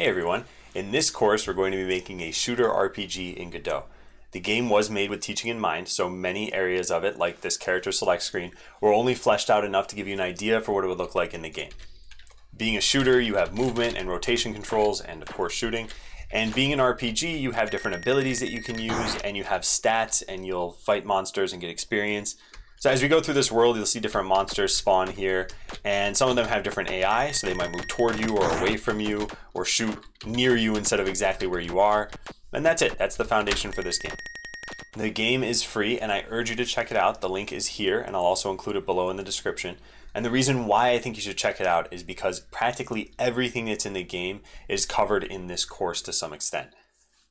Hey everyone, in this course we're going to be making a shooter RPG in Godot. The game was made with teaching in mind, so many areas of it, like this character select screen, were only fleshed out enough to give you an idea for what it would look like in the game. Being a shooter, you have movement and rotation controls and of course shooting, and being an RPG you have different abilities that you can use and you have stats and you'll fight monsters and get experience. So as we go through this world, you'll see different monsters spawn here, and some of them have different AI, so they might move toward you or away from you, or shoot near you instead of exactly where you are. And that's it. That's the foundation for this game. The game is free, and I urge you to check it out. The link is here, and I'll also include it below in the description. And the reason why I think you should check it out is because practically everything that's in the game is covered in this course to some extent.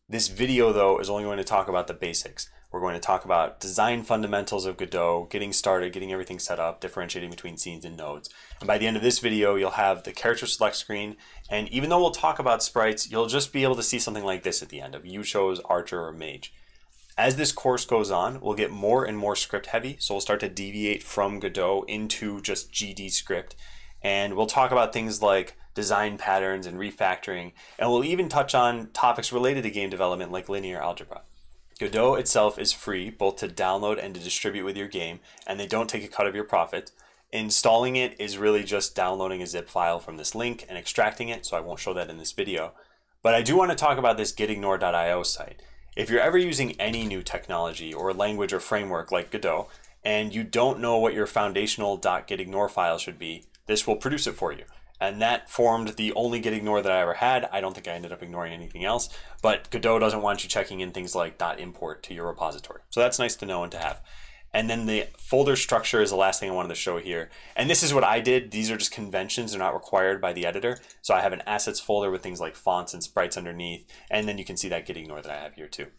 This video, though, is only going to talk about the basics. We're going to talk about design fundamentals of Godot, getting started, getting everything set up, differentiating between scenes and nodes. And by the end of this video, you'll have the character select screen. And even though we'll talk about sprites, you'll just be able to see something like this at the end of you chose archer or mage. As this course goes on, we'll get more and more script heavy. So we'll start to deviate from Godot into just GDScript. And we'll talk about things like design patterns and refactoring. And we'll even touch on topics related to game development like linear algebra. Godot itself is free, both to download and to distribute with your game, and they don't take a cut of your profit. Installing it is really just downloading a zip file from this link and extracting it, so I won't show that in this video. But I do want to talk about this getignore.io site. If you're ever using any new technology or language or framework like Godot, and you don't know what your foundational.getignore file should be, this will produce it for you. And that formed the only getignore that I ever had. I don't think I ended up ignoring anything else, but Godot doesn't want you checking in things like .import to your repository. So that's nice to know and to have. And then the folder structure is the last thing I wanted to show here. And this is what I did. These are just conventions. They're not required by the editor. So I have an assets folder with things like fonts and sprites underneath. And then you can see that getignore that I have here too.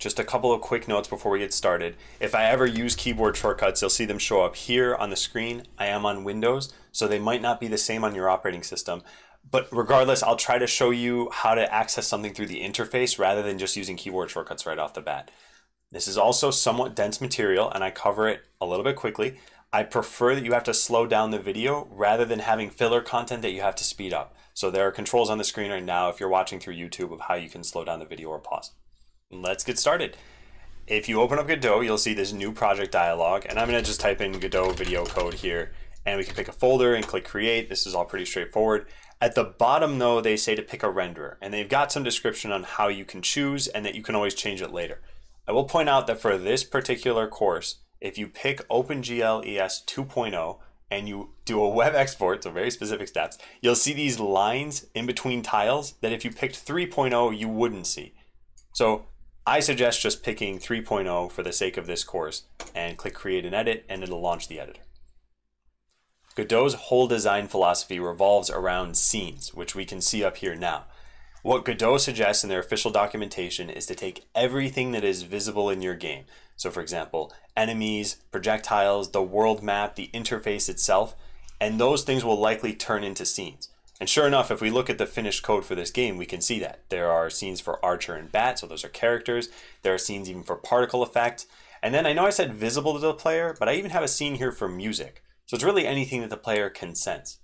Just a couple of quick notes before we get started. If I ever use keyboard shortcuts, you'll see them show up here on the screen. I am on Windows, so they might not be the same on your operating system. But regardless, I'll try to show you how to access something through the interface rather than just using keyboard shortcuts right off the bat. This is also somewhat dense material, and I cover it a little bit quickly. I prefer that you have to slow down the video rather than having filler content that you have to speed up. So there are controls on the screen right now if you're watching through YouTube of how you can slow down the video or pause. Let's get started. If you open up Godot, you'll see this new project dialog, and I'm going to just type in Godot video code here, and we can pick a folder and click create. This is all pretty straightforward. At the bottom though, they say to pick a renderer, and they've got some description on how you can choose and that you can always change it later. I will point out that for this particular course, if you pick OpenGL ES 2.0 and you do a web export, so very specific steps, you'll see these lines in between tiles that if you picked 3.0, you wouldn't see. So I suggest just picking 3.0 for the sake of this course and click create and edit, and it'll launch the editor. Godot's whole design philosophy revolves around scenes, which we can see up here now. What Godot suggests in their official documentation is to take everything that is visible in your game. So for example, enemies, projectiles, the world map, the interface itself, and those things will likely turn into scenes. And sure enough, if we look at the finished code for this game, we can see that. There are scenes for Archer and Bat, so those are characters. There are scenes even for particle effect. And then I know I said visible to the player, but I even have a scene here for music. So it's really anything that the player can sense.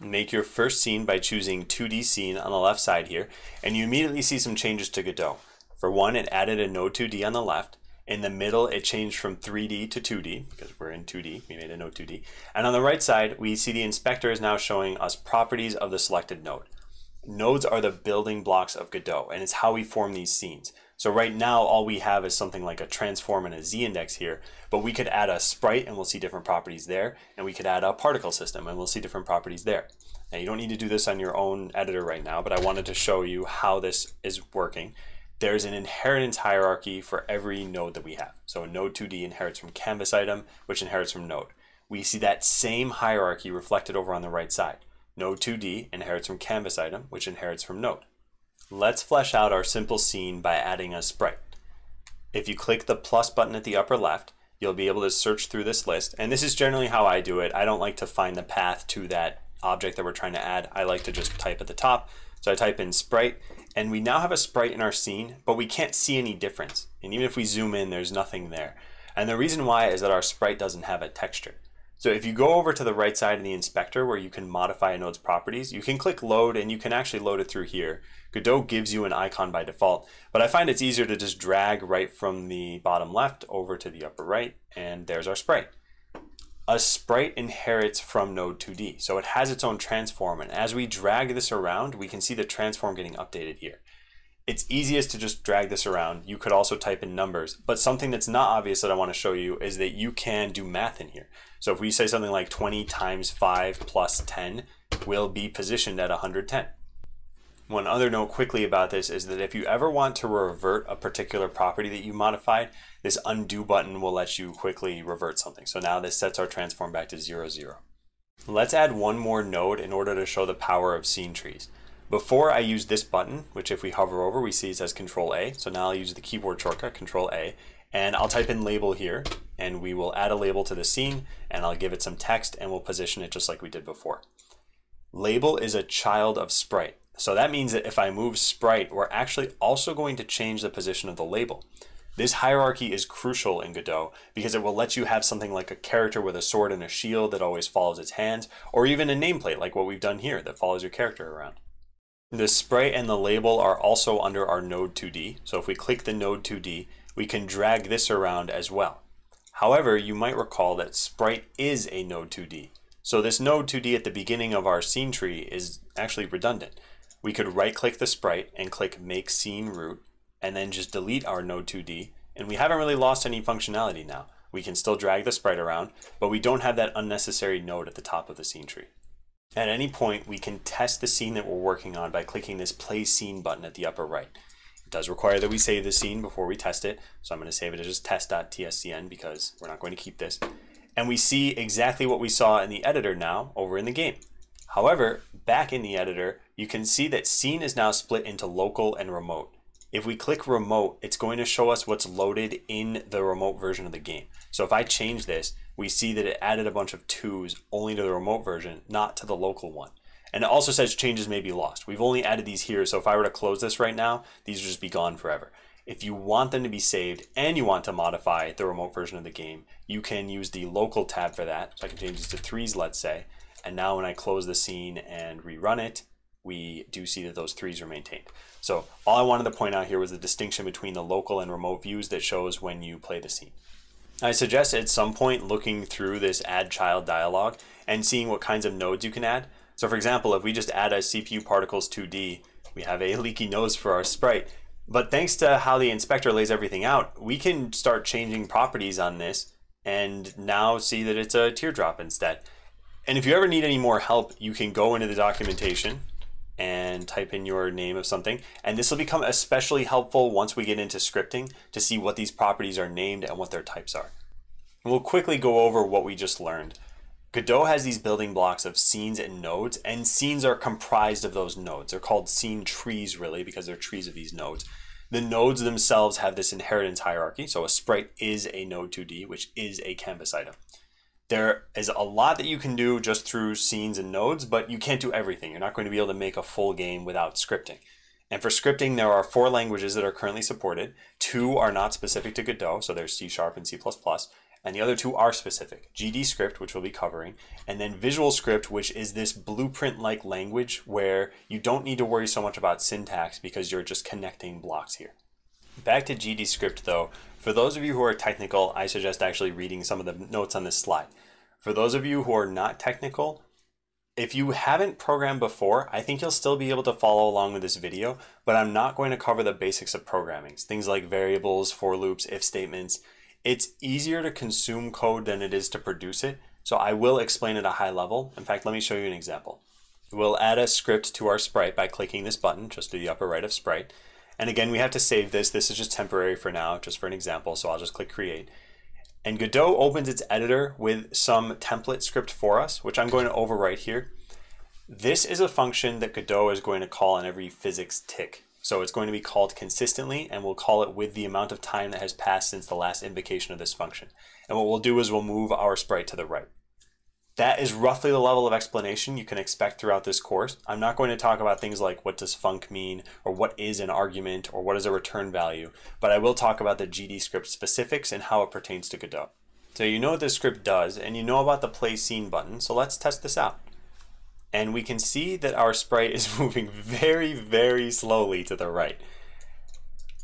Make your first scene by choosing 2D scene on the left side here, and you immediately see some changes to Godot. For one, it added a Node2D on the left. In the middle, it changed from 3D to 2D, because we're in 2D, we made a node 2D. And on the right side, we see the inspector is now showing us properties of the selected node. Nodes are the building blocks of Godot, and it's how we form these scenes. So right now, all we have is something like a transform and a z-index here, but we could add a sprite, and we'll see different properties there, and we could add a particle system, and we'll see different properties there. Now, you don't need to do this on your own editor right now, but I wanted to show you how this is working. There's an inheritance hierarchy for every node that we have. So a Node2D inherits from CanvasItem, which inherits from Node. We see that same hierarchy reflected over on the right side. Node2D inherits from CanvasItem, which inherits from Node. Let's flesh out our simple scene by adding a sprite. If you click the plus button at the upper left, you'll be able to search through this list. And this is generally how I do it. I don't like to find the path to that object that we're trying to add. I like to just type at the top. So I type in sprite, and we now have a sprite in our scene, but we can't see any difference. And even if we zoom in, there's nothing there. And the reason why is that our sprite doesn't have a texture. So if you go over to the right side in the inspector where you can modify a node's properties, you can click load and you can actually load it through here. Godot gives you an icon by default, but I find it's easier to just drag right from the bottom left over to the upper right, and there's our sprite. A sprite inherits from Node2D, so it has its own transform, and as we drag this around, we can see the transform getting updated here. It's easiest to just drag this around. You could also type in numbers, but something that's not obvious that I want to show you is that you can do math in here. So if we say something like 20 times 5 plus 10 will be positioned at 110. One other note quickly about this is that if you ever want to revert a particular property that you modified, this undo button will let you quickly revert something. So now this sets our transform back to 0, 0. Let's add one more node in order to show the power of scene trees. Before I use this button, which if we hover over, we see it says Control A. So now I'll use the keyboard shortcut, Control A, and I'll type in label here, and we will add a label to the scene, and I'll give it some text, and we'll position it just like we did before. Label is a child of sprite. So that means that if I move sprite, we're actually also going to change the position of the label. This hierarchy is crucial in Godot because it will let you have something like a character with a sword and a shield that always follows its hands, or even a nameplate like what we've done here that follows your character around. The sprite and the label are also under our Node2D. So if we click the Node2D, we can drag this around as well. However, you might recall that sprite is a Node2D. So this Node2D at the beginning of our scene tree is actually redundant. We could right click the sprite and click make scene root and then just delete our Node2D. And we haven't really lost any functionality now. We can still drag the sprite around, but we don't have that unnecessary node at the top of the scene tree. At any point, we can test the scene that we're working on by clicking this play scene button at the upper right. It does require that we save the scene before we test it. So I'm going to save it as just test.tscn because we're not going to keep this. And we see exactly what we saw in the editor now over in the game. However, back in the editor, you can see that scene is now split into local and remote. If we click remote, it's going to show us what's loaded in the remote version of the game. So if I change this, we see that it added a bunch of 2s only to the remote version, not to the local one. And it also says changes may be lost. We've only added these here, so if I were to close this right now, these would just be gone forever. If you want them to be saved and you want to modify the remote version of the game, you can use the local tab for that. So I can change these to 3s, let's say. And now when I close the scene and rerun it, we do see that those 3s are maintained. So all I wanted to point out here was the distinction between the local and remote views that shows when you play the scene. I suggest at some point looking through this add child dialog and seeing what kinds of nodes you can add. So for example, if we just add a CPU particles 2D, we have a leaky nose for our sprite. But thanks to how the inspector lays everything out, we can start changing properties on this and now see that it's a teardrop instead. And if you ever need any more help, you can go into the documentation and type in your name of something. And this will become especially helpful once we get into scripting to see what these properties are named and what their types are. And we'll quickly go over what we just learned. Godot has these building blocks of scenes and nodes, and scenes are comprised of those nodes. They're called scene trees really because they're trees of these nodes. The nodes themselves have this inheritance hierarchy. So a sprite is a Node2D, which is a canvas item. There is a lot that you can do just through scenes and nodes, but you can't do everything. You're not going to be able to make a full game without scripting. And for scripting, there are 4 languages that are currently supported. 2 are not specific to Godot, so there's C# and C++, and the other 2 are specific. GDScript, which we'll be covering, and then VisualScript, which is this blueprint-like language where you don't need to worry so much about syntax because you're just connecting blocks here. Back to GDScript though, for those of you who are technical, I suggest actually reading some of the notes on this slide. For those of you who are not technical, if you haven't programmed before, I think you'll still be able to follow along with this video, but I'm not going to cover the basics of programming, things like variables, for loops, if statements. It's easier to consume code than it is to produce it, so I will explain at a high level. In fact, let me show you an example. We'll add a script to our sprite by clicking this button, just to the upper right of sprite. And again, we have to save this. This is just temporary for now, just for an example. So I'll just click create. And Godot opens its editor with some template script for us, which I'm going to overwrite here. This is a function that Godot is going to call on every physics tick. So it's going to be called consistently, and we'll call it with the amount of time that has passed since the last invocation of this function. And what we'll do is we'll move our sprite to the right. That is roughly the level of explanation you can expect throughout this course. I'm not going to talk about things like what does func mean, or what is an argument, or what is a return value, but I will talk about the GDScript specifics and how it pertains to Godot. So you know what this script does, and you know about the play scene button, so let's test this out. And we can see that our sprite is moving very, very slowly to the right.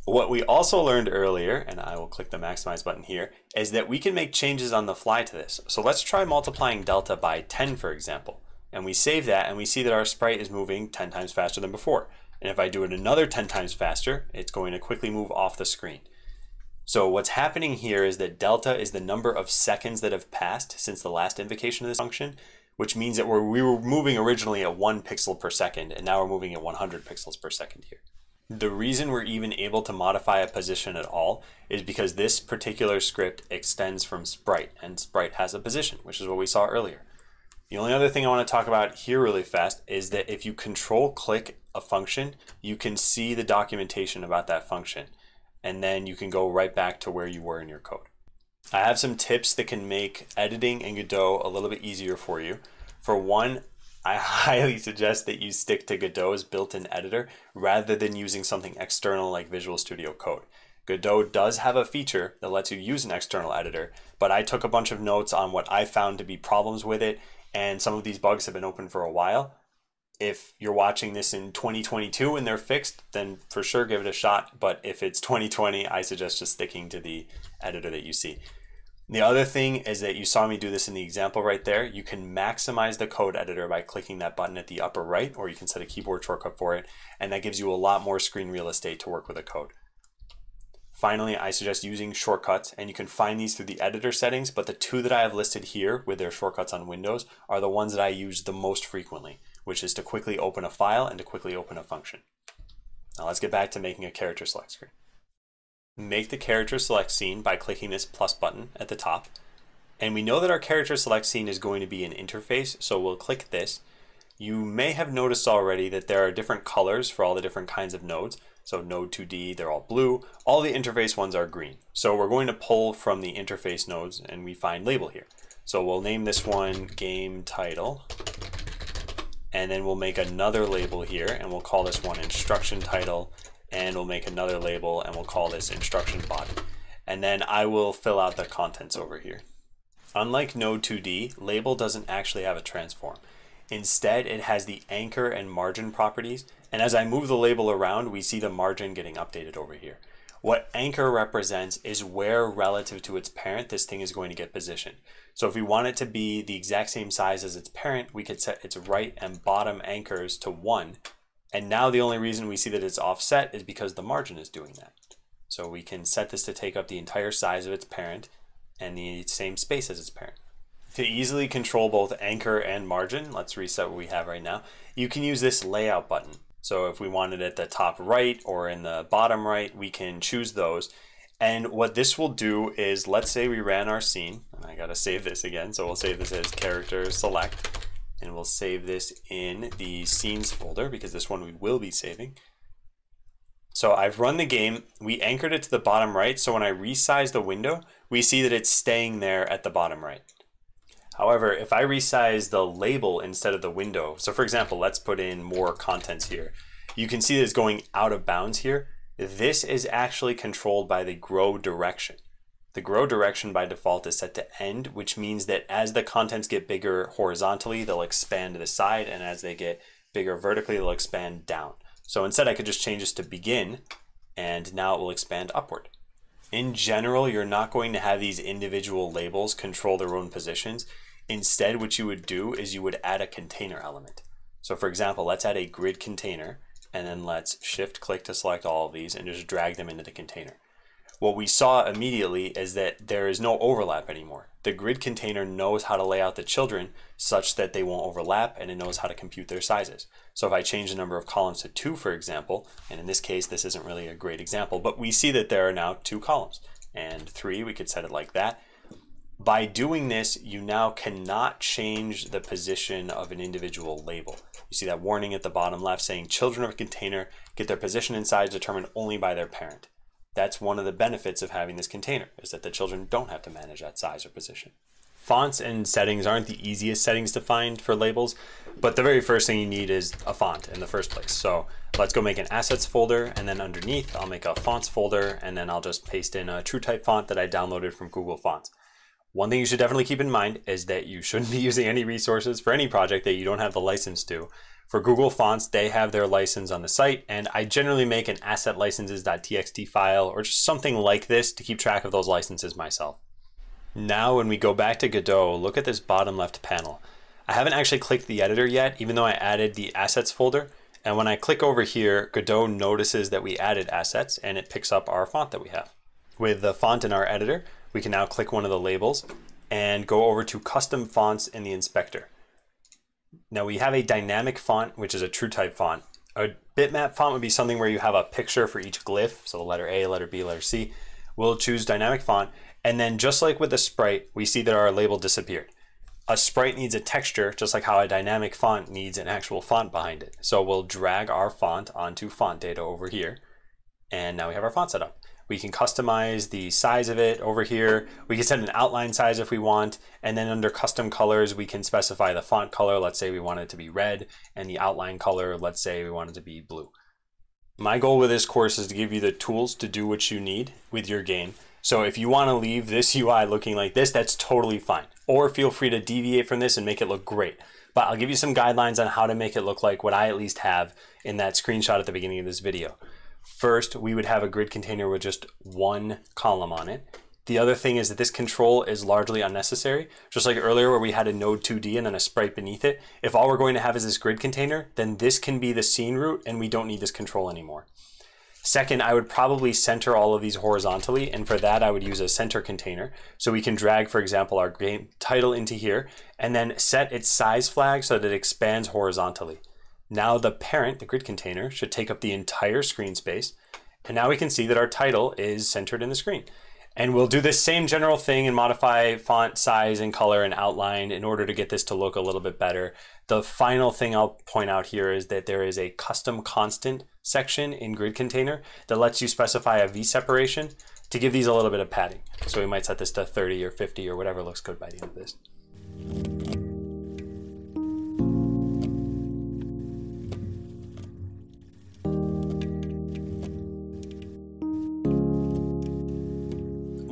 What we also learned earlier, and I will click the maximize button here, is that we can make changes on the fly to this. So let's try multiplying delta by 10, for example. And we save that, and we see that our sprite is moving 10 times faster than before. And if I do it another 10 times faster, it's going to quickly move off the screen. So what's happening here is that delta is the number of seconds that have passed since the last invocation of this function, which means that we were moving originally at 1 pixel per second, and now we're moving at 100 pixels per second here. The reason we're even able to modify a position at all is because this particular script extends from sprite, and sprite has a position, which is what we saw earlier. The only other thing I want to talk about here really fast is that if you control click a function, you can see the documentation about that function, and then you can go right back to where you were in your code. I have some tips that can make editing in Godot a little bit easier for you. For one, I highly suggest that you stick to Godot's built-in editor rather than using something external like Visual Studio Code. Godot does have a feature that lets you use an external editor, but I took a bunch of notes on what I found to be problems with it, and some of these bugs have been open for a while. If you're watching this in 2022 and they're fixed, then for sure give it a shot. But if it's 2020, I suggest just sticking to the editor that you see. The other thing is that you saw me do this in the example right there. You can maximize the code editor by clicking that button at the upper right, or you can set a keyboard shortcut for it. And that gives you a lot more screen real estate to work with a code. Finally, I suggest using shortcuts, and you can find these through the editor settings. But the two that I have listed here with their shortcuts on Windows are the ones that I use the most frequently, which is to quickly open a file and to quickly open a function. Now let's get back to making a character select screen. Make the character select scene by clicking this plus button at the top. And we know that our character select scene is going to be an interface, so we'll click this. You may have noticed already that there are different colors for all the different kinds of nodes. So Node2D, they're all blue. All the interface ones are green. So we're going to pull from the interface nodes, and we find label here. So we'll name this one game title. And then we'll make another label here, and we'll call this one instruction title, and we'll make another label, and we'll call this instruction body. And then I will fill out the contents over here. Unlike Node2D, label doesn't actually have a transform. Instead, it has the anchor and margin properties. And as I move the label around, we see the margin getting updated over here. What anchor represents is where relative to its parent this thing is going to get positioned. So if we want it to be the exact same size as its parent, we could set its right and bottom anchors to 1. And now the only reason we see that it's offset is because the margin is doing that. So we can set this to take up the entire size of its parent and the same space as its parent. To easily control both anchor and margin, let's reset what we have right now, you can use this layout button. So if we want it at the top right or in the bottom right, we can choose those. And what this will do is, let's say we ran our scene, and I gotta save this again. So we'll save this as character select, and we'll save this in the scenes folder because this one we will be saving. So I've run the game, we anchored it to the bottom right. So when I resize the window, we see that it's staying there at the bottom right. However, if I resize the label instead of the window, so for example, let's put in more contents here. You can see that it's going out of bounds here. This is actually controlled by the grow direction. The grow direction by default is set to end, which means that as the contents get bigger horizontally, they'll expand to the side, and as they get bigger vertically, they'll expand down. So instead, I could just change this to begin, and now it will expand upward. In general, you're not going to have these individual labels control their own positions. Instead, what you would do is you would add a container element. So for example, let's add a grid container, and then let's shift click to select all of these and just drag them into the container. What we saw immediately is that there is no overlap anymore. The grid container knows how to lay out the children such that they won't overlap, and it knows how to compute their sizes. So if I change the number of columns to 2, for example, and in this case, this isn't really a great example, but we see that there are now 2 columns and 3, we could set it like that. By doing this, you now cannot change the position of an individual label. You see that warning at the bottom left saying children of a container get their position and size determined only by their parent. That's one of the benefits of having this container, is that the children don't have to manage that size or position. Fonts and settings aren't the easiest settings to find for labels, but the very first thing you need is a font in the first place. So let's go make an assets folder, and then underneath I'll make a fonts folder, and then I'll just paste in a TrueType font that I downloaded from Google Fonts. One thing you should definitely keep in mind is that you shouldn't be using any resources for any project that you don't have the license to. For Google Fonts, they have their license on the site, and I generally make an assetlicenses.txt file or just something like this to keep track of those licenses myself. Now, when we go back to Godot, look at this bottom left panel. I haven't actually clicked the editor yet, even though I added the assets folder. And when I click over here, Godot notices that we added assets and it picks up our font that we have. With the font in our editor, we can now click one of the labels and go over to custom fonts in the inspector. Now we have a dynamic font, which is a TrueType font. A bitmap font would be something where you have a picture for each glyph. So the letter A, letter B, letter C. We'll choose dynamic font. And then just like with the sprite, we see that our label disappeared. A sprite needs a texture, just like how a dynamic font needs an actual font behind it. So we'll drag our font onto font data over here. And now we have our font set up. We can customize the size of it over here. We can set an outline size if we want. And then under custom colors, we can specify the font color. Let's say we want it to be red, and the outline color, let's say we want it to be blue. My goal with this course is to give you the tools to do what you need with your game. So if you want to leave this UI looking like this, that's totally fine. Or feel free to deviate from this and make it look great. But I'll give you some guidelines on how to make it look like what I at least have in that screenshot at the beginning of this video. First, we would have a grid container with just one column on it. The other thing is that this control is largely unnecessary. Just like earlier where we had a Node2D and then a sprite beneath it. If all we're going to have is this grid container, then this can be the scene root and we don't need this control anymore. Second, I would probably center all of these horizontally, and for that I would use a center container. So we can drag, for example, our game title into here and then set its size flag so that it expands horizontally. Now the parent, the grid container, should take up the entire screen space. And now we can see that our title is centered in the screen. And we'll do this same general thing and modify font size and color and outline in order to get this to look a little bit better. The final thing I'll point out here is that there is a custom constant section in grid container that lets you specify a V separation to give these a little bit of padding. So we might set this to 30 or 50 or whatever looks good by the end of this.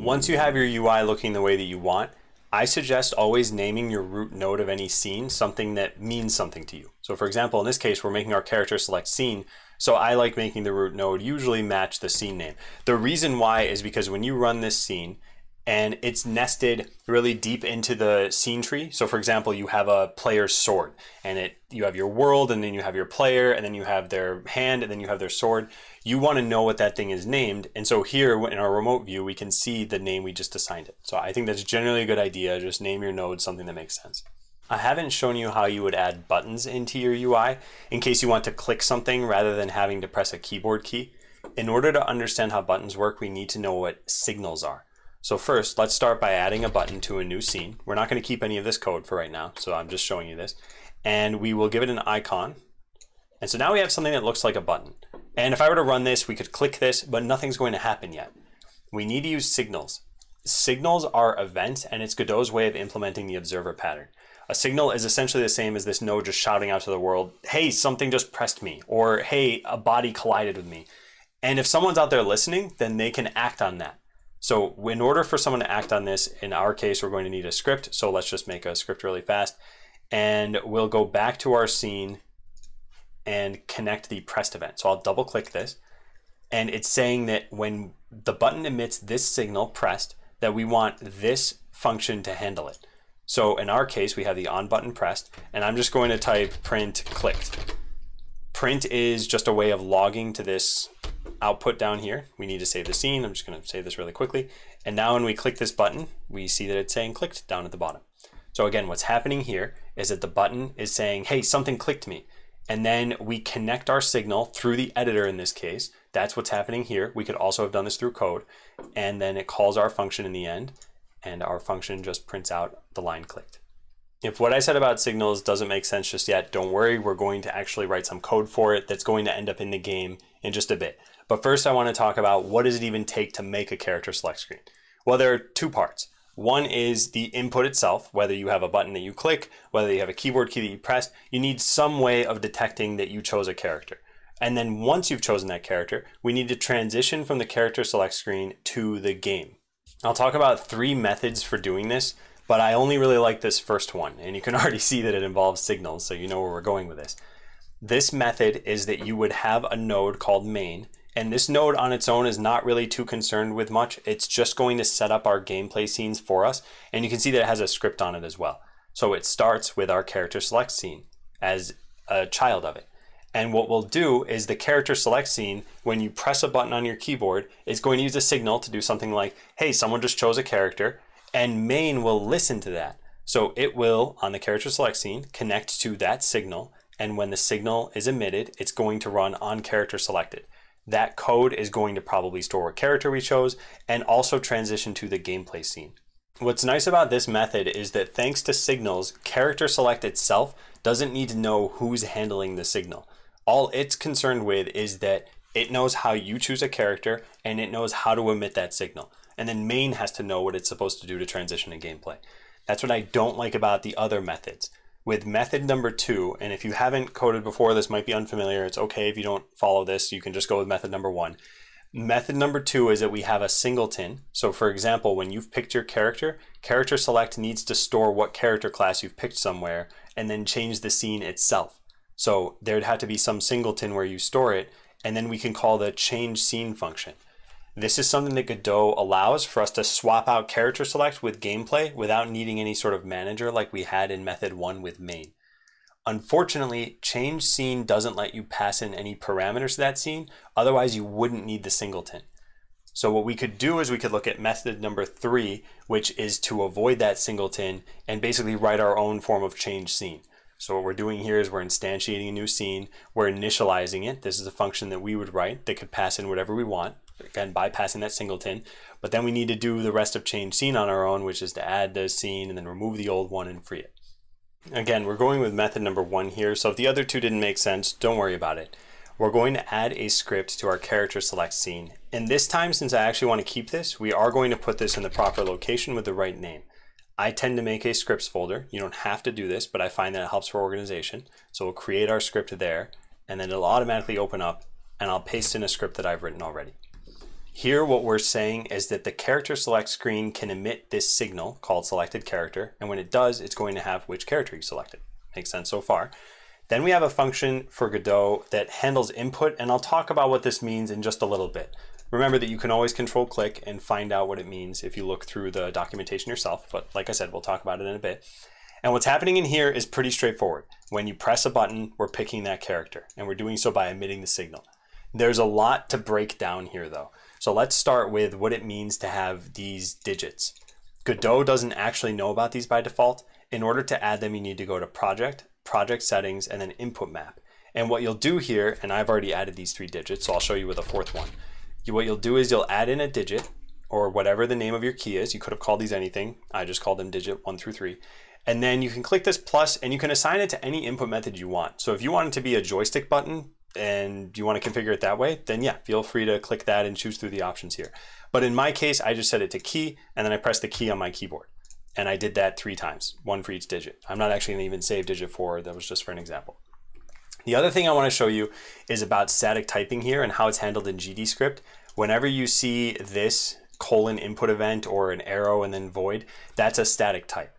Once you have your UI looking the way that you want, I suggest always naming your root node of any scene something that means something to you. So for example, in this case, we're making our character select scene. So I like making the root node usually match the scene name. The reason why is because when you run this scene and it's nested really deep into the scene tree. So for example, you have a player's sword and you have your world and then you have your player and then you have their hand and then you have their sword. You want to know what that thing is named. And so here in our remote view, we can see the name we just assigned it. So I think that's generally a good idea. Just name your node something that makes sense. I haven't shown you how you would add buttons into your UI in case you want to click something rather than having to press a keyboard key. In order to understand how buttons work, we need to know what signals are. So first, let's start by adding a button to a new scene. We're not going to keep any of this code for right now, so I'm just showing you this. And we will give it an icon. And so now we have something that looks like a button. And if I were to run this, we could click this, but nothing's going to happen yet. We need to use signals. Signals are events, and it's Godot's way of implementing the observer pattern. A signal is essentially the same as this node just shouting out to the world, hey, something just pressed me, or hey, a body collided with me. And if someone's out there listening, then they can act on that. So in order for someone to act on this, in our case, we're going to need a script. So let's just make a script really fast. And we'll go back to our scene and connect the pressed event. So I'll double click this. And it's saying that when the button emits this signal pressed, that we want this function to handle it. So in our case, we have the on button pressed. And I'm just going to type print clicked. Print is just a way of logging to this output down here. We need to save the scene. I'm just going to save this really quickly. And now when we click this button, we see that it's saying clicked down at the bottom. So again, what's happening here is that the button is saying, hey, something clicked me. And then we connect our signal through the editor in this case. That's what's happening here. We could also have done this through code. And then it calls our function in the end. And our function just prints out the line clicked. If what I said about signals doesn't make sense just yet, don't worry. We're going to actually write some code for it that's going to end up in the game in just a bit. But first I want to talk about what does it even take to make a character select screen? Well, there are two parts. One is the input itself, whether you have a button that you click, whether you have a keyboard key that you press, you need some way of detecting that you chose a character. And then once you've chosen that character, we need to transition from the character select screen to the game. I'll talk about three methods for doing this, but I only really like this first one, and you can already see that it involves signals, so you know where we're going with this. This method is that you would have a node called main, and this node on its own is not really too concerned with much. It's just going to set up our gameplay scenes for us, and you can see that it has a script on it as well. So it starts with our character select scene as a child of it. And what we'll do is the character select scene, when you press a button on your keyboard, is going to use a signal to do something like, hey, someone just chose a character, and main will listen to that. So it will, on the character select scene, connect to that signal, and when the signal is emitted, it's going to run on character selected. That code is going to probably store what character we chose and also transition to the gameplay scene. What's nice about this method is that thanks to signals, character select itself doesn't need to know who's handling the signal. All it's concerned with is that it knows how you choose a character and it knows how to emit that signal. And then main has to know what it's supposed to do to transition to gameplay. That's what I don't like about the other methods. With method number two, and if you haven't coded before, this might be unfamiliar. It's okay if you don't follow this, you can just go with method number one. Method number two is that we have a singleton. So for example, when you've picked your character, character select needs to store what character class you've picked somewhere and then change the scene itself. So there'd have to be some singleton where you store it, and then we can call the change scene function. This is something that Godot allows for us to swap out character select with gameplay without needing any sort of manager like we had in method one with main. Unfortunately, change scene doesn't let you pass in any parameters to that scene, otherwise you wouldn't need the singleton. So what we could do is we could look at method number three, which is to avoid that singleton and basically write our own form of change scene. So what we're doing here is we're instantiating a new scene, we're initializing it. This is a function that we would write that could pass in whatever we want, again bypassing that singleton, but then we need to do the rest of change scene on our own, which is to add the scene and then remove the old one and free it. Again, we're going with method number one here, so if the other two didn't make sense, don't worry about it. We're going to add a script to our character select scene, and this time, since I actually want to keep this, we are going to put this in the proper location with the right name. I tend to make a scripts folder. You don't have to do this, but I find that it helps for organization. So we'll create our script there, and then it'll automatically open up, and I'll paste in a script that I've written already. Here, what we're saying is that the character select screen can emit this signal called selected character, and when it does, it's going to have which character you selected. Makes sense so far. Then we have a function for Godot that handles input, and I'll talk about what this means in just a little bit. Remember that you can always control click and find out what it means if you look through the documentation yourself, but like I said, we'll talk about it in a bit. And what's happening in here is pretty straightforward. When you press a button, we're picking that character, and we're doing so by emitting the signal. There's a lot to break down here though. So let's start with what it means to have these digits. Godot doesn't actually know about these by default. In order to add them, you need to go to Project, Project Settings, and then Input Map. And what you'll do here, and I've already added these three digits, so I'll show you with a fourth one. What you'll do is you'll add in a digit or whatever the name of your key is. You could have called these anything. I just called them digit 1 through 3. And then you can click this plus and you can assign it to any input method you want. So if you want it to be a joystick button, and you want to configure it that way, then yeah, feel free to click that and choose through the options here. But in my case, I just set it to key, and then I press the key on my keyboard. And I did that 3 times, 1 for each digit. I'm not actually gonna even save digit 4, that was just for an example. The other thing I want to show you is about static typing here and how it's handled in GDScript. Whenever you see this colon input event or an arrow and then void, that's a static type.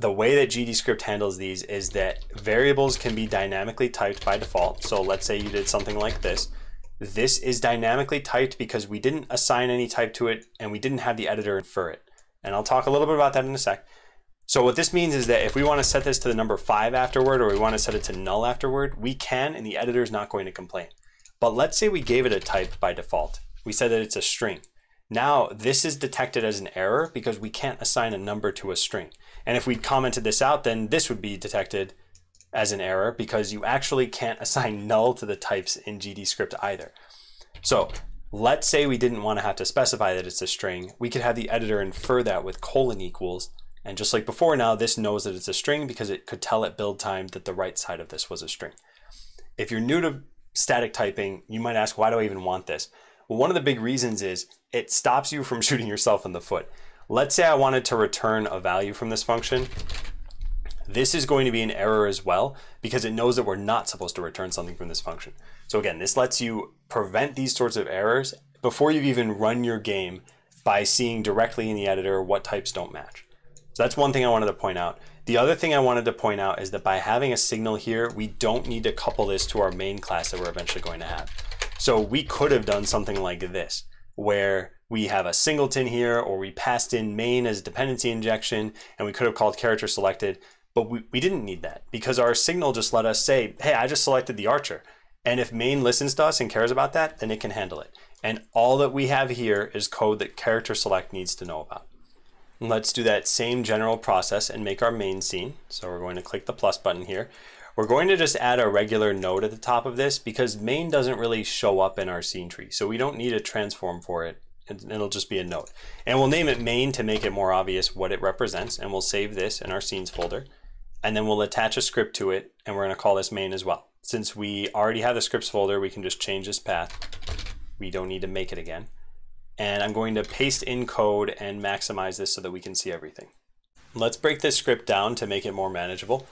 The way that GDScript handles these is that variables can be dynamically typed by default. So let's say you did something like this. This is dynamically typed because we didn't assign any type to it and we didn't have the editor infer it. And I'll talk a little bit about that in a sec. So what this means is that if we want to set this to the number 5 afterward, or we want to set it to null afterward, we can, and the editor is not going to complain. But let's say we gave it a type by default. We said that it's a string. Now this is detected as an error because we can't assign a number to a string. And if we commented this out, then this would be detected as an error because you actually can't assign null to the types in GDScript either. So let's say we didn't want to have to specify that it's a string. We could have the editor infer that with := and just like before now, this knows that it's a string because it could tell at build time that the right side of this was a string. If you're new to static typing, you might ask, why do I even want this? Well, one of the big reasons is it stops you from shooting yourself in the foot. Let's say I wanted to return a value from this function. This is going to be an error as well because it knows that we're not supposed to return something from this function. So again, this lets you prevent these sorts of errors before you've even run your game by seeing directly in the editor what types don't match. So that's one thing I wanted to point out. The other thing I wanted to point out is that by having a signal here, we don't need to couple this to our main class that we're eventually going to have. So we could have done something like this, where we have a singleton here, or we passed in main as dependency injection, and we could have called character selected, but we didn't need that because our signal just let us say, hey, I just selected the archer. And if main listens to us and cares about that, then it can handle it. And all that we have here is code that character select needs to know about. Let's do that same general process and make our main scene. So we're going to click the plus button here. We're going to just add a regular node at the top of this because main doesn't really show up in our scene tree. So we don't need a transform for it. It'll just be a node. And we'll name it main to make it more obvious what it represents. And we'll save this in our scenes folder. And then we'll attach a script to it. And we're going to call this main as well. Since we already have the scripts folder, we can just change this path. We don't need to make it again. And I'm going to paste in code and maximize this so that we can see everything. Let's break this script down to make it more manageable.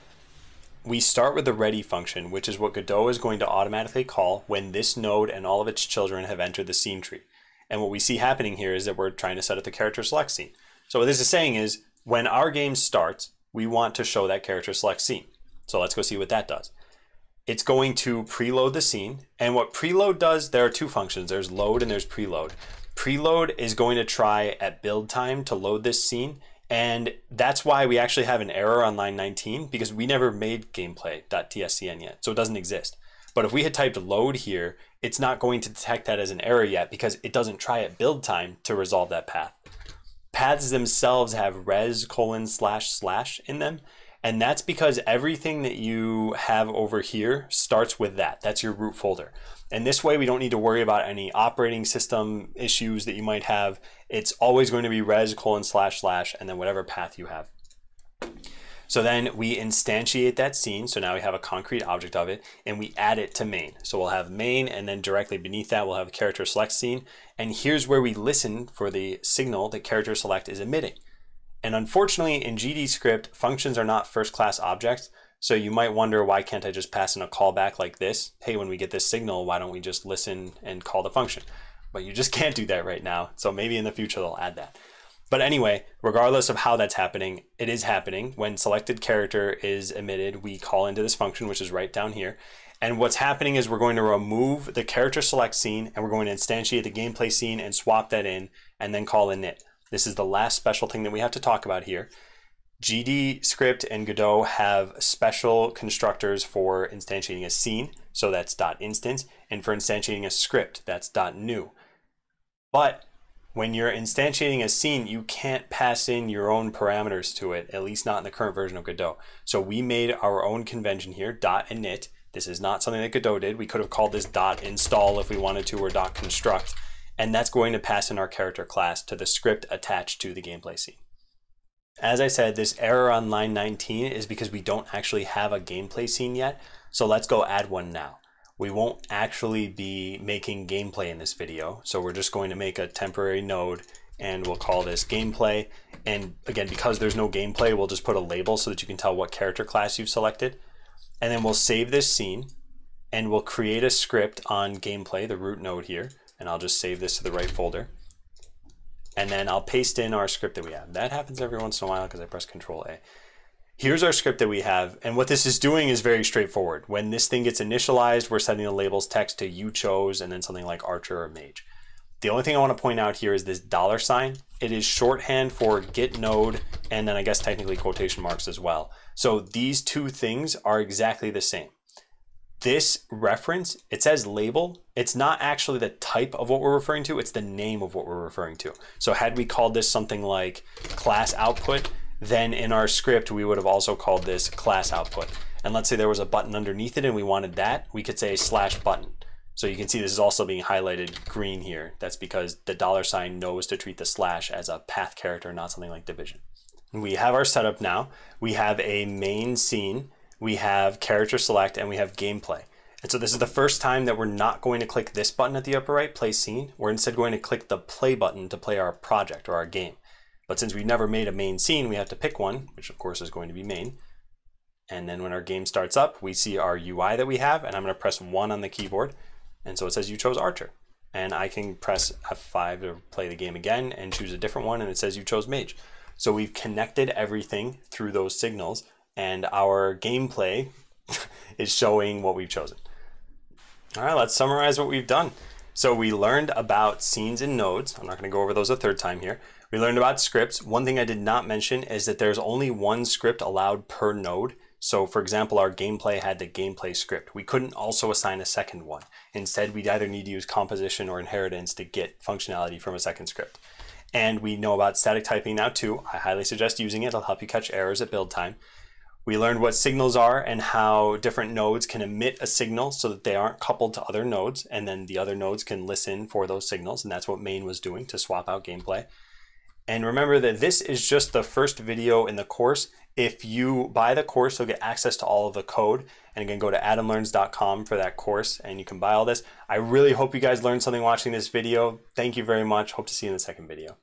We start with the ready function, which is what Godot is going to automatically call when this node and all of its children have entered the scene tree. And what we see happening here is that we're trying to set up the character select scene. So what this is saying is when our game starts, we want to show that character select scene. So let's go see what that does. It's going to preload the scene. And what preload does, there are two functions. There's load and there's preload. Preload is going to try at build time to load this scene. And that's why we actually have an error on line 19 because we never made gameplay.tscn yet. So it doesn't exist. But if we had typed load here, it's not going to detect that as an error yet because it doesn't try at build time to resolve that path. Paths themselves have res:// in them. And that's because everything that you have over here starts with that. That's your root folder. And this way we don't need to worry about any operating system issues that you might have. It's always going to be res:// and then whatever path you have. So then we instantiate that scene. So now we have a concrete object of it and we add it to main. So we'll have main and then directly beneath that we'll have a character select scene. And here's where we listen for the signal that character select is emitting. And unfortunately, in GDScript, functions are not first-class objects. So you might wonder, why can't I just pass in a callback like this? Hey, when we get this signal, why don't we just listen and call the function? But you just can't do that right now. So maybe in the future, they'll add that. But anyway, regardless of how that's happening, it is happening. When selected character is emitted, we call into this function, which is right down here. And what's happening is we're going to remove the character select scene, and we're going to instantiate the gameplay scene and swap that in, and then call init. This is the last special thing that we have to talk about here. GDScript and Godot have special constructors for instantiating a scene, so that's .instance, and for instantiating a script, that's .new. But when you're instantiating a scene, you can't pass in your own parameters to it, at least not in the current version of Godot. So we made our own convention here, .init. This is not something that Godot did. We could have called this .install if we wanted to, or .construct. And that's going to pass in our character class to the script attached to the gameplay scene. As I said, this error on line 19 is because we don't actually have a gameplay scene yet. So let's go add one now. We won't actually be making gameplay in this video. So we're just going to make a temporary node and we'll call this gameplay. And again, because there's no gameplay, we'll just put a label so that you can tell what character class you've selected. And then we'll save this scene and we'll create a script on gameplay, the root node here. And I'll just save this to the right folder. And then I'll paste in our script that we have. That happens every once in a while because I press Control A. Here's our script that we have. And what this is doing is very straightforward. When this thing gets initialized, we're setting the labels text to you chose and then something like archer or mage. The only thing I want to point out here is this $. It is shorthand for git node and then I guess technically quotation marks as well. So these two things are exactly the same. This reference, it says label. It's not actually the type of what we're referring to. It's the name of what we're referring to. So had we called this something like class output, then in our script, we would have also called this class output. And let's say there was a button underneath it and we wanted that, we could say /button. So you can see this is also being highlighted green here. That's because the $sign knows to treat the / as a path character, not something like division. We have our setup now. We have a main scene. We have character select and we have gameplay. And so this is the first time that we're not going to click this button at the upper right, play scene. We're instead going to click the play button to play our project or our game. But since we've never made a main scene, we have to pick one, which of course is going to be main. And then when our game starts up, we see our UI that we have, and I'm going to press 1 on the keyboard. And so it says you chose Archer. and I can press F5 to play the game again and choose a different one, and it says you chose mage. So we've connected everything through those signals, and our gameplay is showing what we've chosen. All right, let's summarize what we've done. So we learned about scenes and nodes. I'm not going to go over those a third time here. We learned about scripts. One thing I did not mention is that there's only one script allowed per node. So for example, our gameplay had the gameplay script. We couldn't also assign a second one. Instead, we'd either need to use composition or inheritance to get functionality from a second script. And we know about static typing now too. I highly suggest using it. It'll help you catch errors at build time. We learned what signals are and how different nodes can emit a signal so that they aren't coupled to other nodes, and then the other nodes can listen for those signals, and that's what main was doing to swap out gameplay. And remember that this is just the first video in the course. If you buy the course, you'll get access to all of the code, and again, go to adamlearns.com for that course and you can buy all this. I really hope you guys learned something watching this video. Thank you very much. Hope to see you in the second video.